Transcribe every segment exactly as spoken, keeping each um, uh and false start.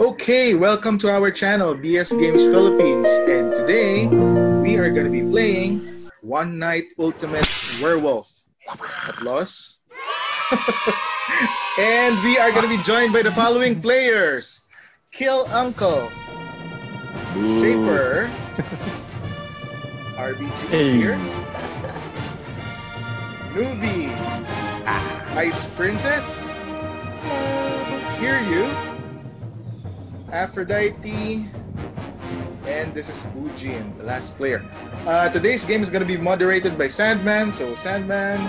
Okay, welcome to our channel, B S Games Philippines. And today, we are going to be playing One Night Ultimate Werewolf. Applause. And we are going to be joined by the following players. Kill Uncle Shaper. R B G is here. Noobie. Ice Princess. Hear you. Aphrodite. And this is Bujin, the last player. Uh, today's game is going to be moderated by Sandman. So Sandman,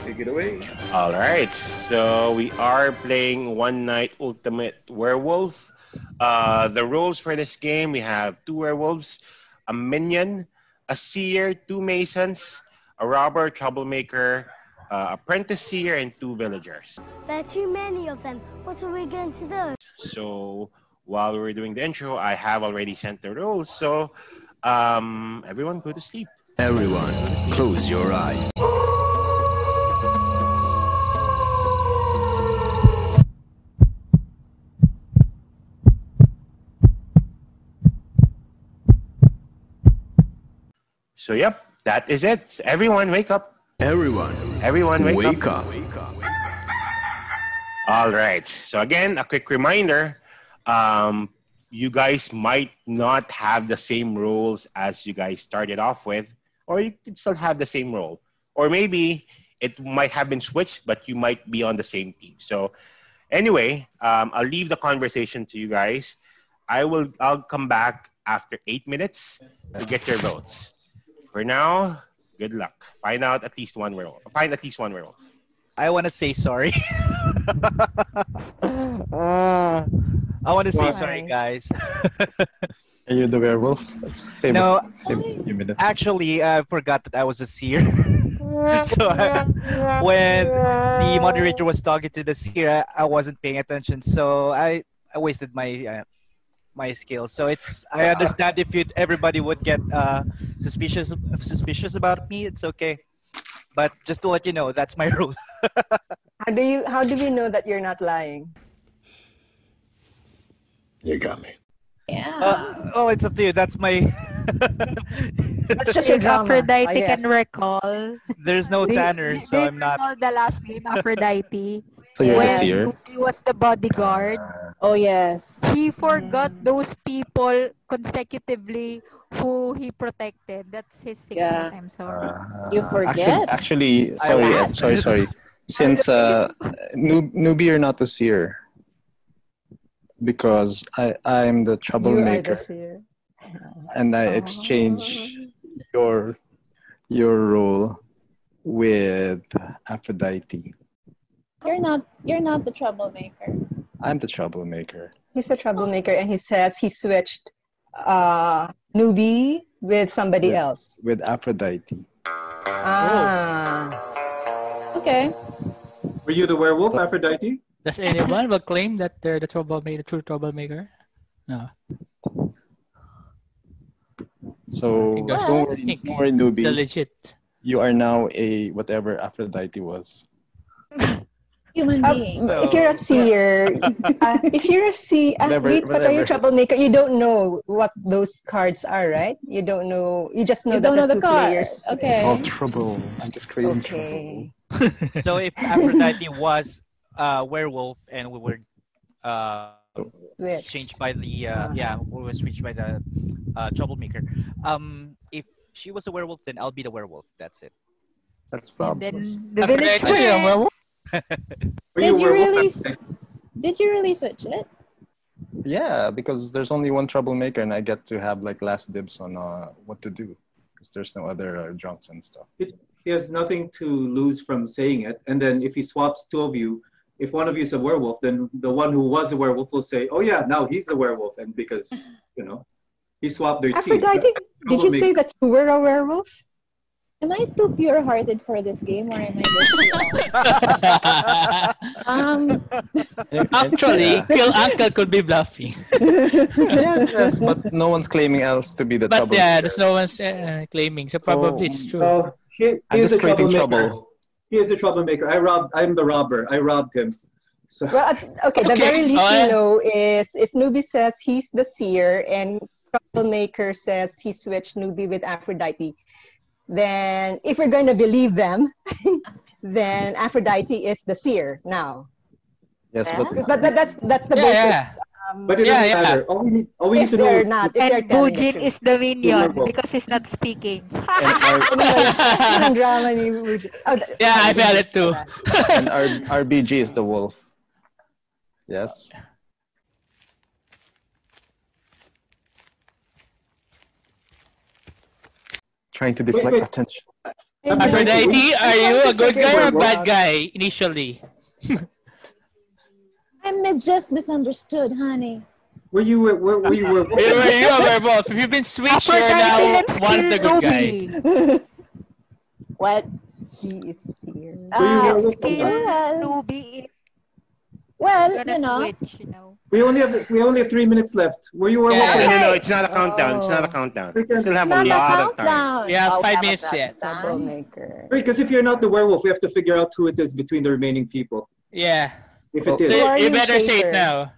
take it away. Alright, so we are playing One Night Ultimate Werewolf. Uh, the rules for this game, we have two werewolves, a minion, a seer, two masons, a robber, troublemaker, Uh, apprentice seer, and two villagers. There are too many of them. What are we going to do? So while we're doing the intro, I have already sent the rules. So um, everyone go to sleep. Everyone, close your eyes. So yep, that is it. Everyone wake up. Everyone, everyone, wake, wake up. up. All right. So again, a quick reminder: um, you guys might not have the same rules as you guys started off with, or you could still have the same role, or maybe it might have been switched, but you might be on the same team. So, anyway, um, I'll leave the conversation to you guys. I will. I'll come back after eight minutes to get your votes. For now. Good luck. Find out at least one werewolf. Find at least one werewolf. I want to say sorry. uh, I want to say sorry, guys. Are you the werewolf? Same no, as, same actually, I forgot that I was a seer. So I, when the moderator was talking to the seer, I, I wasn't paying attention. So I, I wasted my... Uh, my skills. So it's, I understand if you everybody would get uh, suspicious suspicious about me. It's okay, but just to let you know, that's my rule. How do you how do we know that you're not lying? You got me. Yeah. Uh, oh, it's up to you. That's my. That's just your Aphrodite oh, yes. can recall. There's no Tanner, so I'm not. The last name Aphrodite. So you're yes, the seer? He was the bodyguard. Oh, yes. He forgot mm. those people consecutively who he protected. That's his sickness. Yeah. I'm sorry. Uh, you forget? Actually, actually sorry, uh, sorry, sorry. Since uh, noob, Noobie, you're not the seer. Because I, I'm the troublemaker. You are the seer. And I exchange oh. your, your role with Aphrodite. You're not you're not the troublemaker. I'm the troublemaker. He's the troublemaker and he says he switched uh Noobie with somebody with, else. With Aphrodite. Ah. Oh. Okay. Were you the werewolf, Aphrodite? Does anyone will claim that they're the troublemaker, true troublemaker? No. So don't worry, don't worry, Noobie. Legit. You are now a whatever Aphrodite was. Human being. Uh, so. If you're a seer, uh, if you're a seer, uh, wait, but are you a troublemaker? You don't know what those cards are, right? You don't know. You just know you that don't the, know the two card. players. Okay. It's all trouble. I'm just creating okay. trouble. So if Aphrodite was a uh, werewolf and we were uh, changed by the uh, yeah, we were switched by the uh, troublemaker. Um, if she was a werewolf, then I'll be the werewolf. That's it. That's probably. The village werewolf. did you really? Did you really switch it? Yeah, because there's only one troublemaker, and I get to have like last dibs on uh, what to do, because there's no other uh, drunks and stuff. It, he has nothing to lose from saying it, and then if he swaps two of you, if one of you is a werewolf, then the one who was a werewolf will say, "Oh yeah, now he's the werewolf," and because you know, he swapped their. I team. forgot. I think, did you say that you were a werewolf? Am I too pure-hearted for this game, or am I just Um Actually, yeah. Kill Uncle could be bluffing. yes, yes, but no one's claiming else to be the trouble. But yeah, there's no one's uh, claiming, so probably oh, it's true. Oh, he, he is a troublemaker. Trouble. He is a troublemaker. I robbed. I'm the robber. I robbed him. So. Well, at, okay, the okay. very least okay. we know is if Noobie says he's the seer and Troublemaker says he switched Noobie with Aphrodite, then if we're going to believe them, then Aphrodite is the seer now. Yes, yeah. but that, that, that's that's the yeah, basic. Yeah. Um, but it doesn't yeah, matter. Yeah. All we need, all we need to know. Not, and Bujin is the minion because he's not speaking. Yeah, I felt it too. And R B G is the wolf. Yes. Trying to deflect wait, wait. attention. Aphrodite, are you a good guy or a bad guy initially? I'm just misunderstood, honey. Were you were were, were you were, were you a werewolf? If you've been switched, you're now one of the good guys. What? He is here. Ah, uh, skill be. Well, you know. Switch, you know. We only have we only have three minutes left. Were you werewolf? Yeah. Yeah. No, no, no, it's not a countdown. Oh. It's not a countdown. We still have a lot of time. We have five minutes yet. Because if you're not the werewolf, we have to figure out who it is between the remaining people. Yeah. If it is. So you, you better say it now.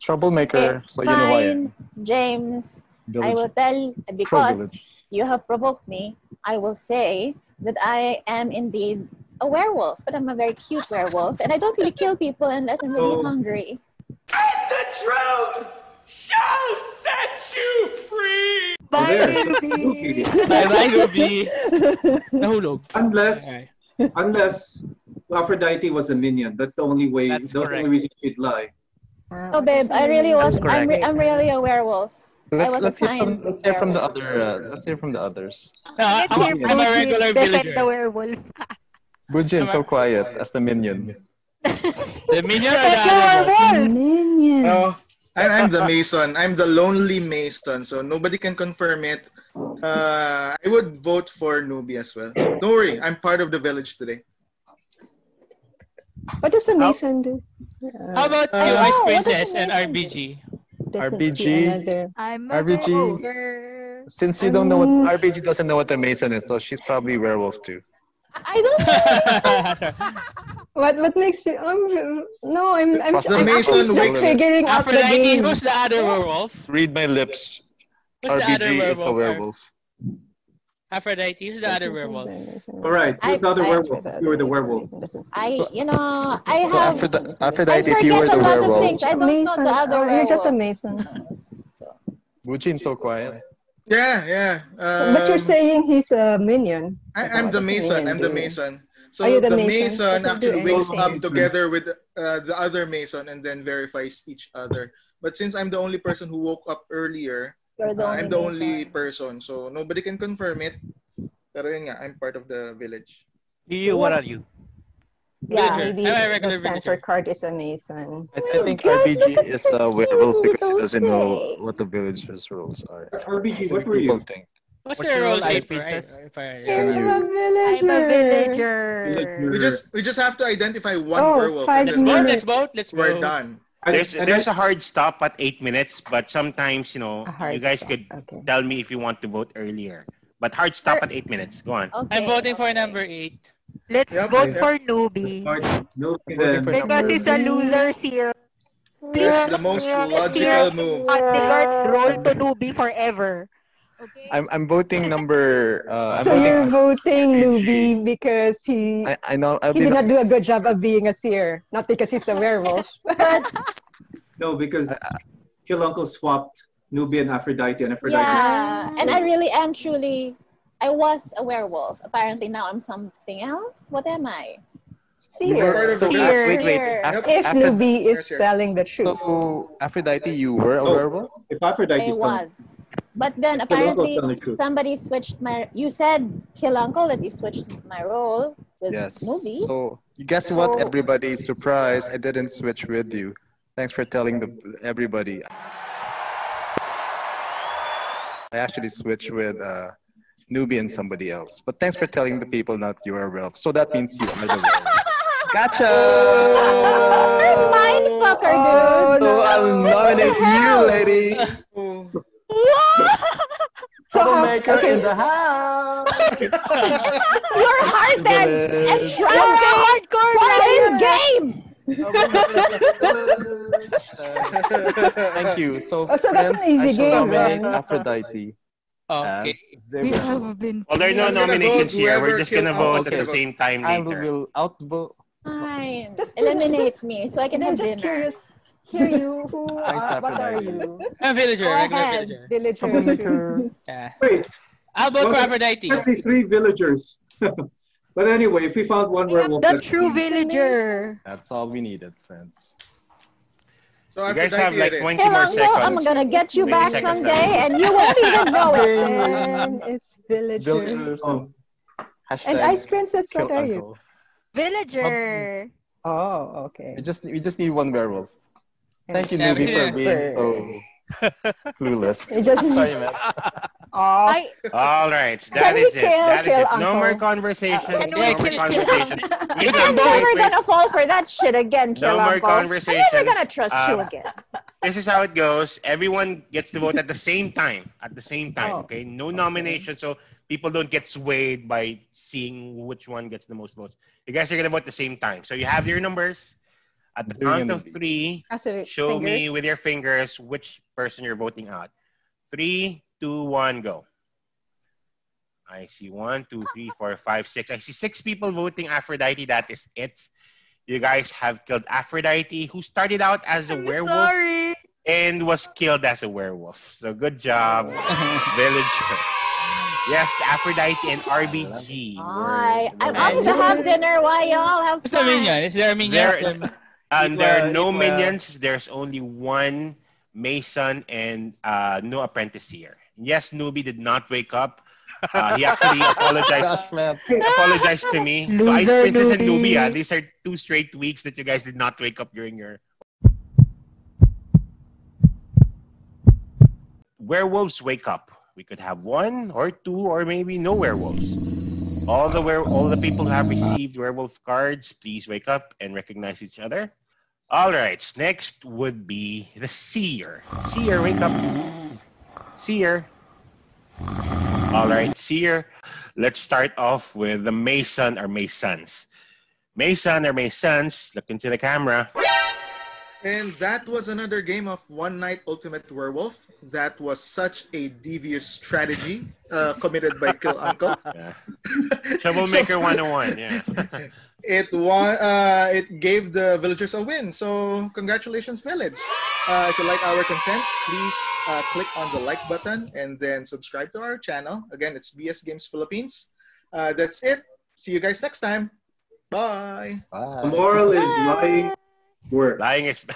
Troublemaker. So you know why. James, Village. I will tell, because you have provoked me, I will say that I am indeed a werewolf, but I'm a very cute werewolf, and I don't really kill people unless I'm really oh. hungry. And the truth shall set you free! Bye, Noobie! Bye-bye, Noobie! No, no. Unless... Okay. Unless Aphrodite was a minion, that's the only way. That's, that's the only reason she'd lie. Oh, babe, I really was. I'm, re I'm really a werewolf. Let's, I was let's, hear from, let's hear from the other. Uh, let's hear from the others. Uh, let's hear from the werewolf. Bujin, so quiet as the minion. The minion. Or the werewolf. Minion. No, I'm, I'm the Mason. I'm the lonely Mason, so nobody can confirm it. Uh, I would vote for Noobie as well. Don't worry, I'm part of the village today. What does the Mason do? Uh, How about uh, you, Ice Princess and R B G? R B G. I'm R B G. Since you don't know what R B G doesn't know what the Mason is, so she's probably a werewolf too. I don't know. What what makes you? Um, no, I'm I'm, I'm just figuring out the game. Who's the other werewolf? Read my lips. Who's R B G is the werewolf. Aphrodite, who's the other werewolf? All right, who's the other werewolf? You were the werewolf. I, you know, I have. Aphrodite, Aphrodite if you were the werewolf. I don't know the other werewolf. You're just a Mason. Bujin's so quiet. Yeah, yeah. Um, but you're saying he's a minion. I, I'm the Mason. I'm the Mason. So oh, the, the Mason, Mason actually wakes up together with uh, the other Mason and then verifies each other. But since I'm the only person who woke up earlier, the uh, I'm the only person. So nobody can confirm it. Pero yun nga, I'm part of the village. You, what are you? Yeah, maybe the center card is a Mason. I, I think God, R B G is a werewolf because he doesn't know what the village's rules are. R B G, what, what were you? Think. What's your role, Ice Princess? I'm a villager. I'm a villager. We just we just have to identify one oh, werewolf. Let's vote. Let's vote. Let's vote. We're done. There's there's a hard stop at eight minutes, but sometimes you know you guys stop. could okay. tell me if you want to vote earlier. But hard stop at eight minutes. Go on. Okay. I'm voting for number eight. Let's yep, vote yep. for Noobie. Because he's a loser seer. Please, the most logical move. Bodyguard roll to Noobie forever. Okay. I'm I'm voting number. Uh, I'm so voting you're voting Noobie because he. I, I know. I'll he did not do a good job of being a seer, not because he's a werewolf. No, because uh, Kill Uncle swapped Noobie and Aphrodite, and Aphrodite. Yeah, and I really am truly. I was a werewolf. Apparently now I'm something else. What am I? Seer. So, wait, wait. Af if Noobie is telling the truth. So Aphrodite, you were a oh, werewolf? If Aphrodite I was. But then apparently somebody switched my... You said, Kill Uncle, that you switched my role with yes. Noobie. So guess what, everybody? Surprise, I didn't switch with you. Thanks for telling the, everybody. I actually switched with... Uh, Noobie and somebody else. But thanks for telling the people that you are a werewolf. So that means you are the werewolf. Gotcha! You're mindfucker, dude! Oh, no, I'll nominate you, lady! Troublemaker okay. in the house! You're hearted and drunk! You're hardcore! What is game? Thank you. So, oh, so friends, that's an easy I shall game, nominate man. Aphrodite. Okay. We have been well, there are no nominations here. We're just gonna vote okay. at the same time later. I will outvote. Fine. Just eliminate just, me so I can have dinner. Just curious. Hear you? Who? Uh, what are you? A villager. Regular villager. Villager. Yeah. Wait. I'll vote for Aphrodite. Thirty-three villagers. But anyway, if we found one werewolf, the true villager. That's all we needed, friends. So you guys have like twenty hey, more Uncle, seconds. I'm gonna get you back someday, and you won't even know it. It's villager. Oh. And Ice Princess, what are you? Villager. Oh, okay. We just we just need one werewolf. Thank you, Noobie, yeah, for being so clueless. Just... Sorry, man. I... All right, that is it. That is it. No more conversations. Uh, no more conversations. We're never gonna fall for that shit again, Kill Uncle. No more conversations. I'm never gonna trust uh, you again. This is how it goes. Everyone gets to vote at the same time. At the same time, oh. okay? No nomination, so people don't get swayed by seeing which one gets the most votes. You guys are gonna vote at the same time. So you have your numbers. At the count of three, show me with your fingers which person you're voting out. Three, two, one, go. I see one, two, three, four, five, six. I see six people voting Aphrodite. That is it. You guys have killed Aphrodite, who started out as a I'm werewolf sorry. and was killed as a werewolf. So good job, villager. Yes, Aphrodite and R B G. Hi, I'm off to have dinner while y'all have fun. It's the minion. And there are no minions. There's only one Mason and uh, no apprentice here. Yes, Noobie did not wake up. Uh, he actually apologized. He apologized to me. Loser, so Ice Princess and Noobie, yeah, these are two straight weeks that you guys did not wake up during your werewolves wake up. We could have one or two or maybe no werewolves. All the were all the people who have received werewolf cards, please wake up and recognize each other. All right, next would be the seer. Seer, wake up. Seer. All right, seer. Let's start off with the Mason or Masons. Mason or Masons, look into the camera. And that was another game of One Night Ultimate Werewolf. That was such a devious strategy uh, committed by Kill Uncle. Yeah. Troublemaker so, one oh one, yeah. it, won, uh, it gave the villagers a win. So congratulations, village. Uh, if you like our content, please uh, click on the like button and then subscribe to our channel. Again, it's B S Games Philippines. Uh, that's it. See you guys next time. Bye. Bye. The moral is lying. Words. Lying is